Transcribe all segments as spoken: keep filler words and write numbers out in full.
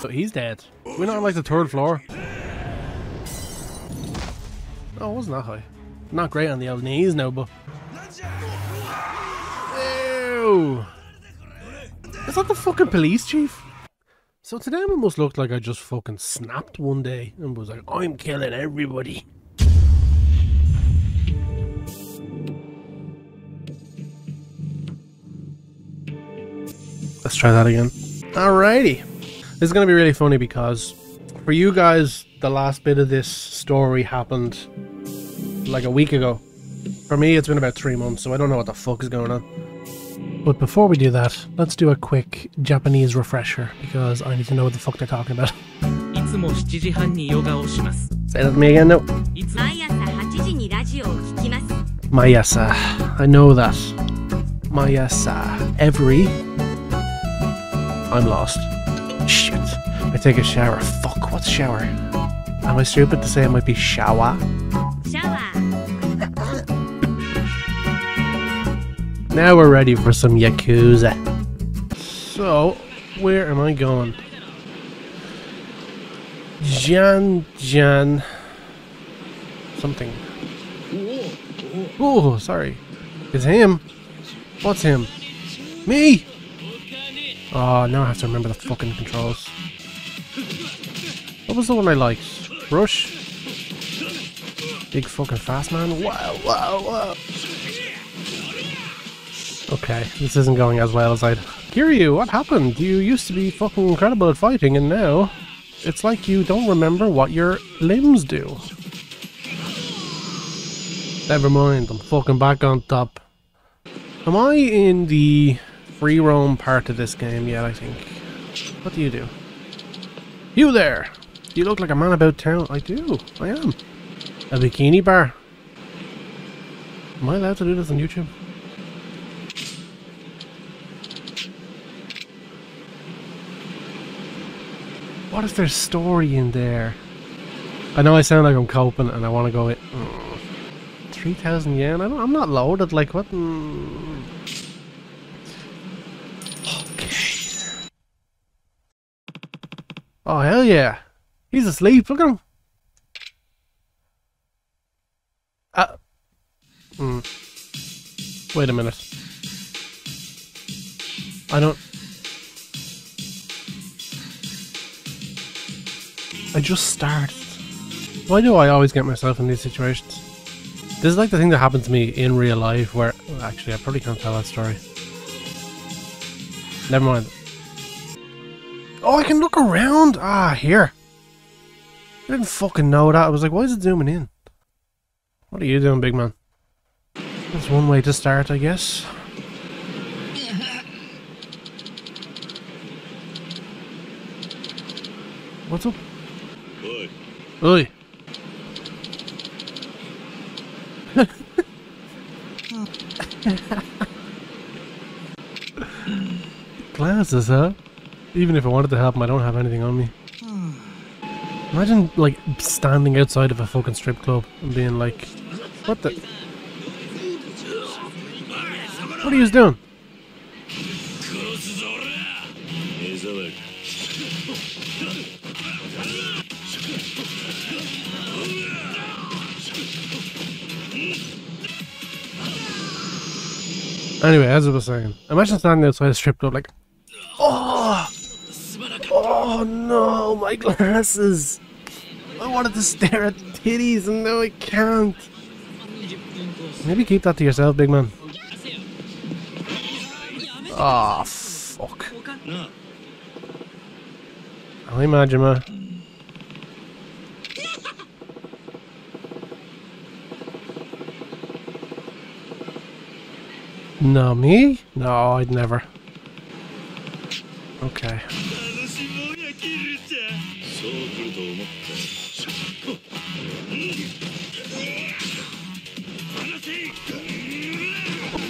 So he's dead. We're not on like the third floor. Oh, it wasn't that high. Not great on the old knees, no, but. Ew! Is that the fucking police chief? So to them it must look like I just fucking snapped one day and was like, I'm killing everybody. Let's try that again. Alrighty. This is going to be really funny because for you guys, the last bit of this story happened like a week ago. For me, it's been about three months, so I don't know what the fuck is going on. But before we do that, let's do a quick Japanese refresher because I need to know what the fuck they're talking about. Say that to me again, no. Mayasa. I know that. Mayasa. Every... I'm lost. Shit. I take a shower. Fuck, what's shower? Am I stupid to say it might be shower? Shower. Now we're ready for some Yakuza. So, where am I going? Jan Jan... Something. Oh, sorry. It's him. What's him? Me! Oh, now I have to remember the fucking controls. What was the one I liked? Rush? Big fucking fast man? Wow, wow, wow. Okay, this isn't going as well as I'd... Kiryu, what happened? You used to be fucking incredible at fighting and now... It's like you don't remember what your limbs do. Never mind, I'm fucking back on top. Am I in the... free roam part of this game yet, I think. What do you do? You there! You look like a man about town. I do, I am. A bikini bar. Am I allowed to do this on YouTube? What is their story in there? I know I sound like I'm coping and I want to go it. Oh, three thousand yen? I don't, I'm not loaded, like what? Mm. Oh, hell yeah. He's asleep. Look at him. Uh, mm. Wait a minute. I don't... I just started. Why do I always get myself in these situations? This is like the thing that happened to me in real life where... Well, actually, I probably can't tell that story. Never mind. Oh, I can look around! Ah, here. I didn't fucking know that. I was like, why is it zooming in? What are you doing, big man? That's one way to start, I guess. What's up? Oi. Oi. Glasses, huh? Even if I wanted to help him, I don't have anything on me. Imagine, like, standing outside of a fucking strip club and being like, what the? What are you doing? Anyway, as I was saying, imagine standing outside a strip club like, oh no, my glasses! I wanted to stare at titties and now I can't! Maybe keep that to yourself, big man. Ah, oh, fuck. Hi, Majima. No, me? No, I'd never. Okay.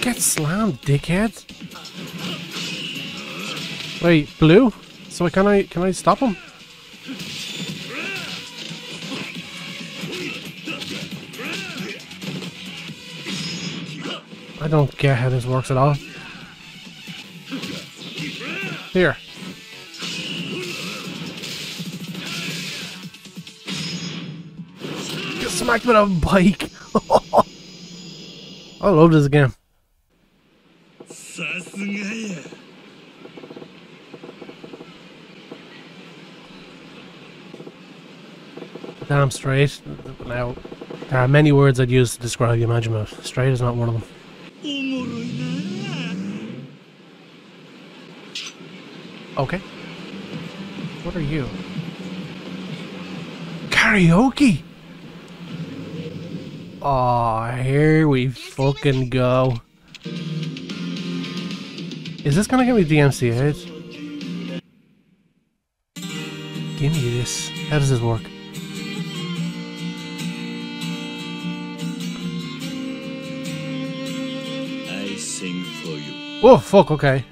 Get slammed, dickhead! Wait, blue? So can I can I stop him? I don't get how this works at all. Here. smacked with a bike. I love this game. Damn straight. Now, there are many words I'd use to describe you, Majima. Straight is not one of them. Okay. What are you? Karaoke! Aw, oh, here we fucking go. Is this gonna get me D M C A'd? Give me this. How does this work? I sing for you. Oh, fuck, okay.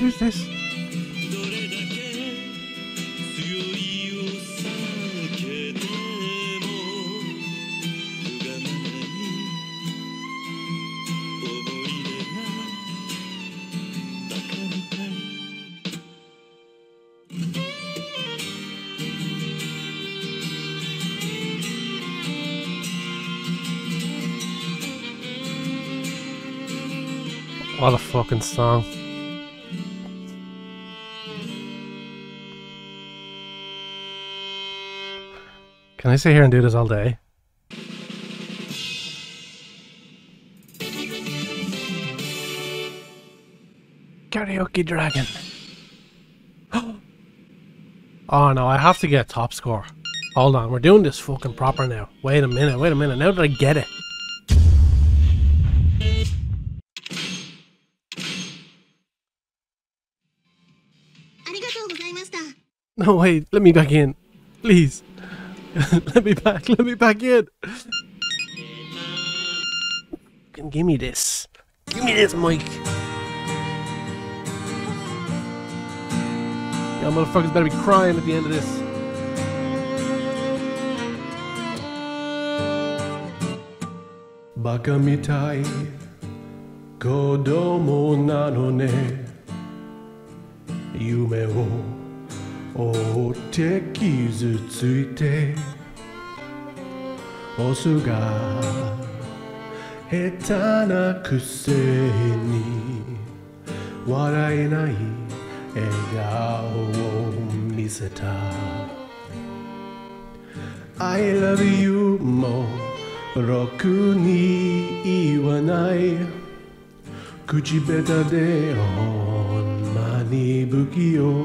Who's this? What a fucking song. Can I sit here and do this all day? Karaoke Dragon. Oh no, I have to get top score. Hold on, we're doing this fucking proper now. Wait a minute, wait a minute, now that I get it. No, wait, let me back in. Please. let me back, let me back in. Give me this. Give me this, Mike. Y'all motherfuckers better be crying at the end of this. Bakamitai, kodomo nano ne, yume wo. 追って傷ついてオスが下手なくせに笑えない笑顔を見せた I love you もろくに言わない口下手でほんまに不器用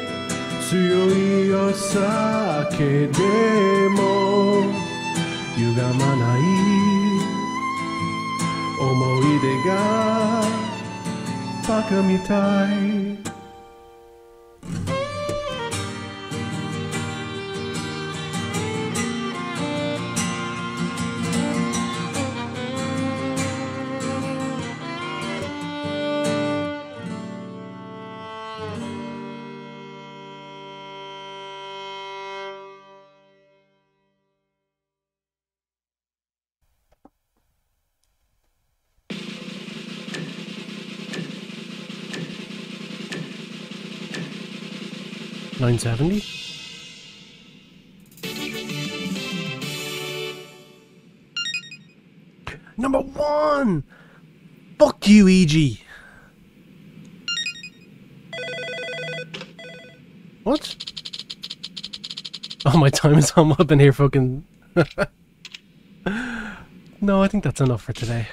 強いお酒でも歪まない思い出がバカみたい Karaoke nine seventy? Number one! Fuck you, E G! What? Oh, my time is almost up in here, fucking... No, I think that's enough for today.